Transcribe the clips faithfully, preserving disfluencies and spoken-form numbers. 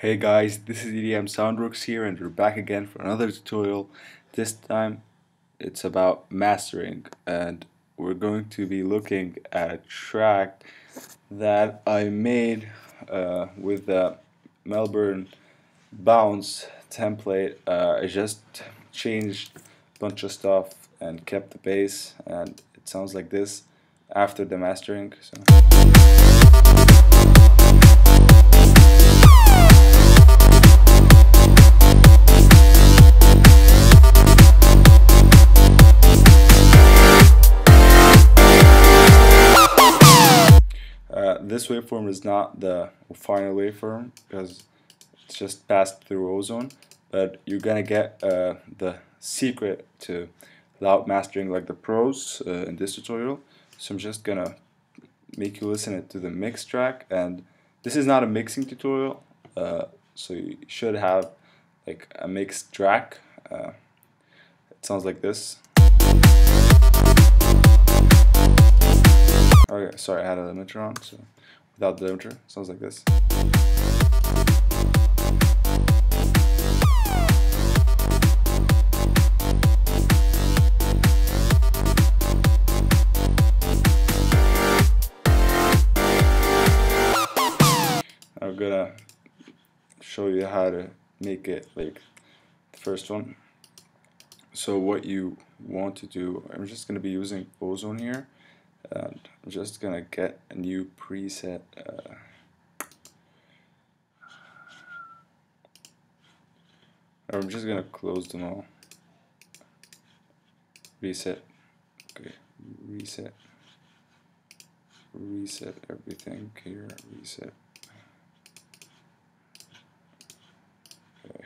Hey guys, this is E D M Soundworks here, and we're back again for another tutorial. This time it's about mastering, and we're going to be looking at a track that I made uh, with the Melbourne Bounce template. uh, I just changed a bunch of stuff and kept the bass, and it sounds like this after the mastering. So this waveform is not the final waveform because it's just passed through Ozone, but you're gonna get uh, the secret to loud mastering like the pros uh, in this tutorial. So I'm just gonna make you listen to the mix track, and this is not a mixing tutorial, uh, so you should have like a mixed track. Uh, it sounds like this. Okay, sorry, I had a limiter on, so without the limiter, sounds like this. I'm gonna show you how to make it like the first one. So what you want to do, I'm just gonna be using Ozone here. And I'm just gonna get a new preset. Uh, I'm just gonna close them all. Reset. Okay. Reset. Reset everything here. Reset. Okay.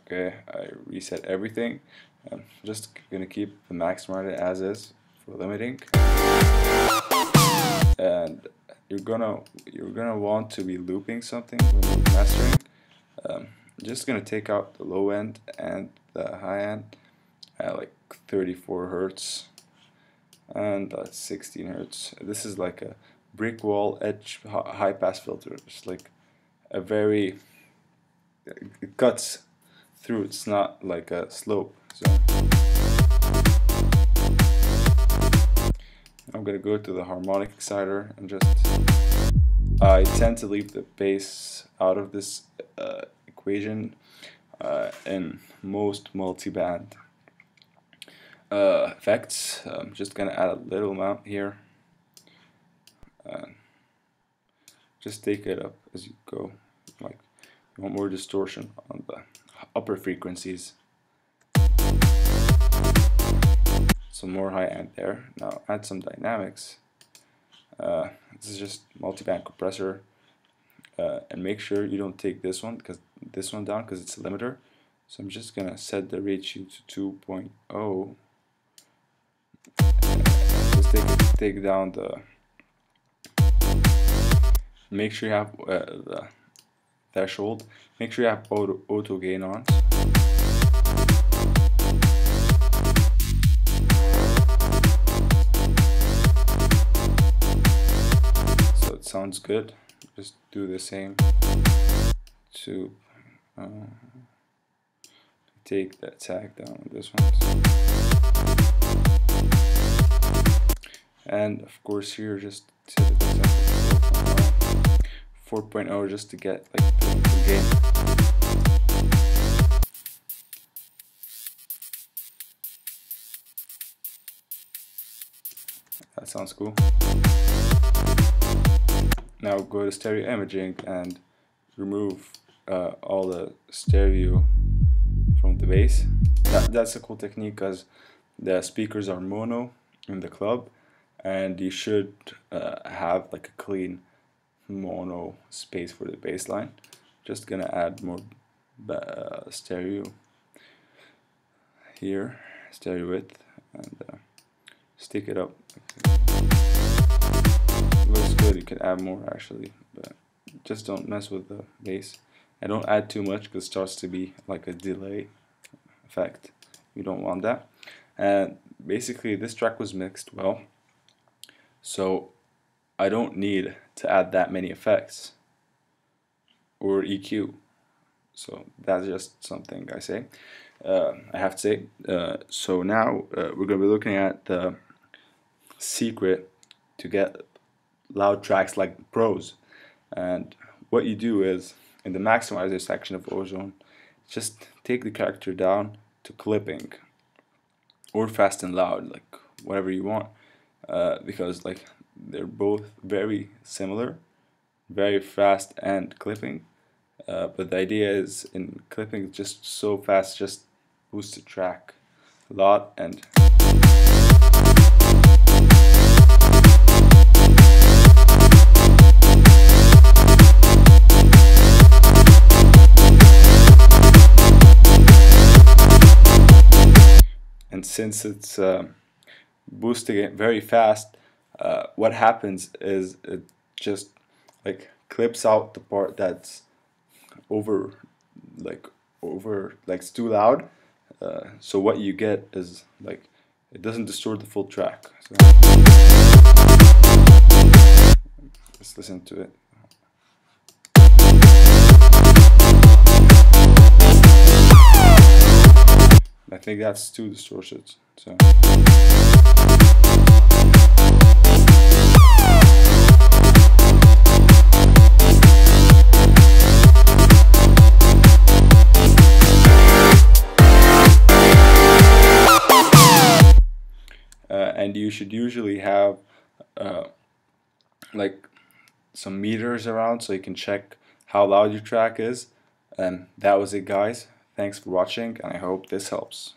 Okay. I reset everything. I'm just gonna keep the max margin as is for limiting, and you're gonna you're gonna want to be looping something when you're mastering. Um, I'm just gonna take out the low end and the high end at like thirty-four hertz and uh, sixteen hertz. This is like a brick wall edge high pass filter. It's like a very it cuts through. It's not like a slope. So I'm going to go to the harmonic exciter, and just I tend to leave the bass out of this uh, equation uh, in most multi-band uh, effects. I'm just going to add a little amount here and just take it up as you go. Like, you want more distortion on the upper frequencies. Some more high end there. Now add some dynamics. Uh, this is just multi-band compressor, uh, and make sure you don't take this one because this one down because it's a limiter. So I'm just gonna set the ratio to two point oh. Just take take down the. Make sure you have uh, the threshold. Make sure you have auto auto gain on. Sounds good. Just do the same to uh, take that tag down on this one, and of course here just four point oh just to get like the, the gain. That sounds cool. Now go to stereo imaging and remove uh, all the stereo from the bass. That, that's a cool technique because the speakers are mono in the club, and you should uh, have like a clean mono space for the bass line. Just gonna add more uh, stereo here, stereo width, and uh, stick it up. Looks good. You could add more actually, but just don't mess with the bass, and don't add too much because it starts to be like a delay effect. You don't want that. And basically this track was mixed well, so I don't need to add that many effects. or E Q. So that's just something I say. Uh, I have to say. Uh, so now uh, we're going to be looking at the secret to get loud tracks like pros. And what you do is, in the maximizer section of Ozone, just take the character down to clipping or fast and loud, like whatever you want, uh, because like they're both very similar, very fast and clipping. Uh, but the idea is, in clipping, just so fast, just boost the track a lot. And and since it's uh, boosting it very fast, uh, what happens is it just like clips out the part that's over, like over, like it's too loud. Uh, so what you get is like it doesn't distort the full track. So let's listen to it. I think that's too distorted. So. And you should usually have uh, like some meters around so you can check how loud your track is. And that was it, guys. Thanks for watching, and I hope this helps.